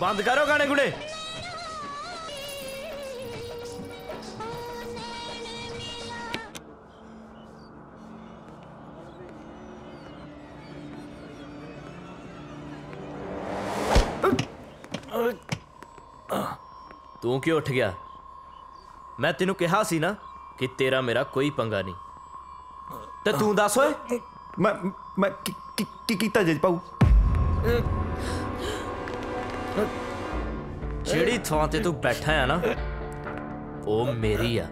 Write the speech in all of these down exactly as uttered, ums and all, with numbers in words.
बंद करो गाने गुने। तू क्यों उठ गया? मैं तेनू कहा सी ना कि तेरा मेरा कोई पंगा नहीं। ते तू दस ओए मैं मैं की की, की कीता जज पाऊ। जेड़ी थां ते तू बैठा है ना वो मेरी है।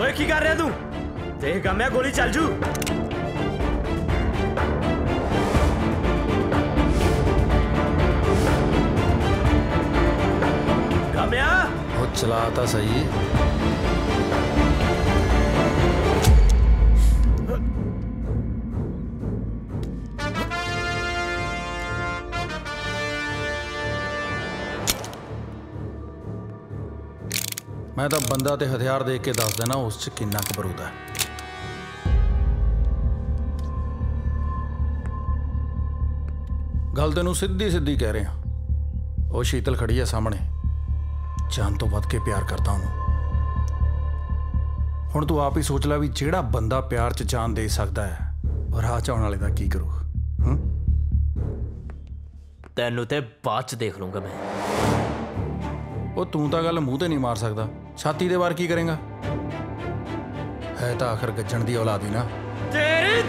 ओए की कर रहा तू? देखा मैं गोली चल जू। चलाता सही मैं तो बंदा ते हथियार देख के दस देना उस च किन्ना क बरूद है। गल तेनू सीधी सीधी कह रहे हैं। वो शीतल खड़ी है सामने, जान तो वध के प्यार करता हूं। हुण तू आप ही सोच ला भी जेड़ा बंदा प्यार च जान दे सकता है और राह च आउण वाले दा की करू। तैनू ते बाद च देख लूंगा मैं। वो तू तां गल मूंह ते नहीं मार सकदा, छाती दे वार की करेगा? है तां आखिर गज्जण दी औलाद ही ना तेरी।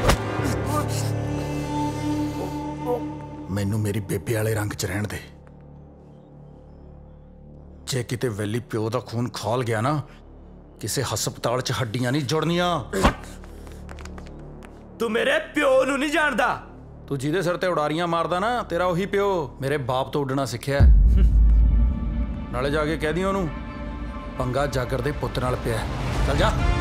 मैनू मेरी बेबे वाले रंग च रहण दे। जे किते वैली प्यो दा खून खोल गया ना किसी हस्पताल च हड्डियां नहीं जुड़नियां। तू मेरे प्यो नूं नहीं जानदा। तू जिहदे सिर ते उड़ारियां मारदा ना तेरा उही प्यो मेरे बाप तो उड़ना सिखिया। नाले जाके कह दी ओनू पंगा जागर दे पुत्त नाल पिया। चल जा।